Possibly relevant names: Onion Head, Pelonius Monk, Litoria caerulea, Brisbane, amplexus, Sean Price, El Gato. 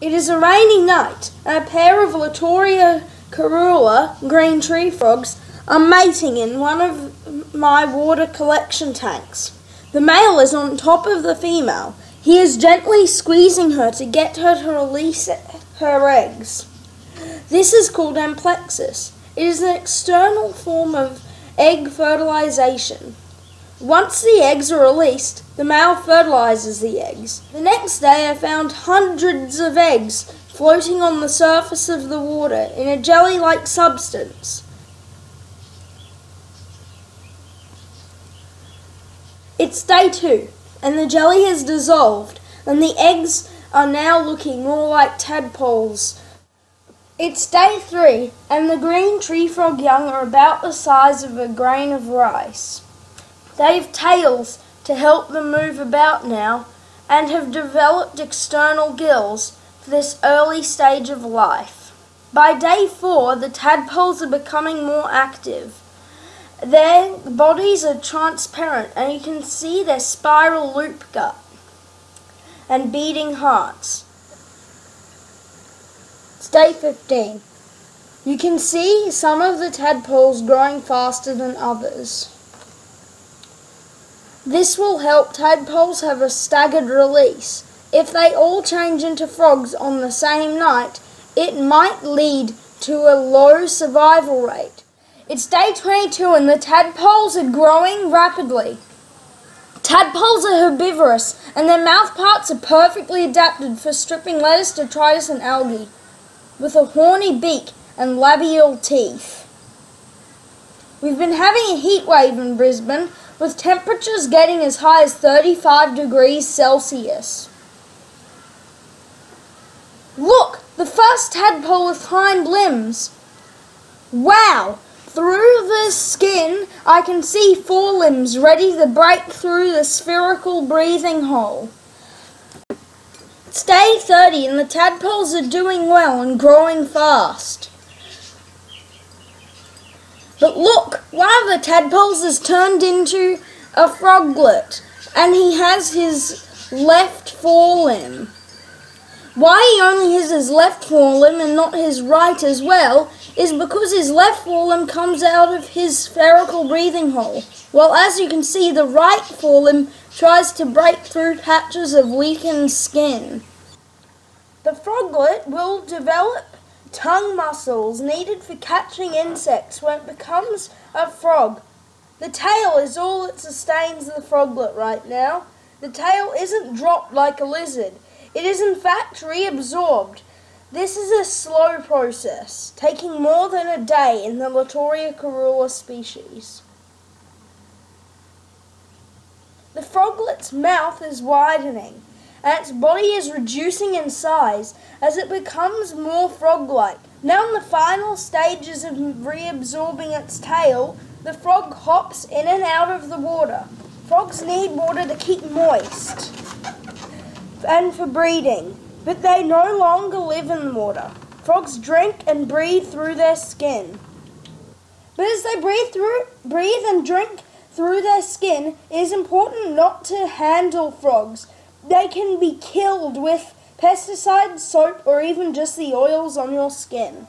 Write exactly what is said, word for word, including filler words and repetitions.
It is a rainy night, and a pair of Litoria caerulea green tree frogs are mating in one of my water collection tanks. The male is on top of the female. He is gently squeezing her to get her to release her eggs. This is called amplexus. It is an external form of egg fertilization. Once the eggs are released, the male fertilizes the eggs. The next day I found hundreds of eggs floating on the surface of the water in a jelly-like substance. It's day two, and the jelly has dissolved, and the eggs are now looking more like tadpoles. It's day three, and the green tree frog young are about the size of a grain of rice. They've tails to help them move about now, and have developed external gills for this early stage of life. By day four, the tadpoles are becoming more active. Their bodies are transparent, and you can see their spiral loop gut and beating hearts. It's day fifteen. You can see some of the tadpoles growing faster than others. This will help tadpoles have a staggered release. If they all change into frogs on the same night, it might lead to a low survival rate. It's day twenty-two and the tadpoles are growing rapidly. Tadpoles are herbivorous and their mouthparts are perfectly adapted for stripping lettuce, detritus and algae, with a horny beak and labial teeth. We've been having a heat wave in Brisbane, with temperatures getting as high as thirty-five degrees Celsius. Look, the first tadpole with hind limbs. Wow, through the skin I can see forelimbs ready to break through the spherical breathing hole. It's day thirty and the tadpoles are doing well and growing fast. But look, one of the tadpoles has turned into a froglet, and he has his left forelimb. Why he only has his left forelimb and not his right as well is because his left forelimb comes out of his spherical breathing hole, while as you can see the right forelimb tries to break through patches of weakened skin. The froglet will develop tongue muscles needed for catching insects when it becomes a frog. The tail is all that sustains the froglet right now. The tail isn't dropped like a lizard. It is in fact reabsorbed. This is a slow process, taking more than a day in the Litoria caerulea species. The froglet's mouth is widening, and its body is reducing in size as it becomes more frog-like. Now in the final stages of reabsorbing its tail, the frog hops in and out of the water. Frogs need water to keep moist and for breeding, but they no longer live in the water. Frogs drink and breathe through their skin. But as they breathe through, breathe and drink through their skin, it is important not to handle frogs. They can be killed with pesticides, soap, or even just the oils on your skin.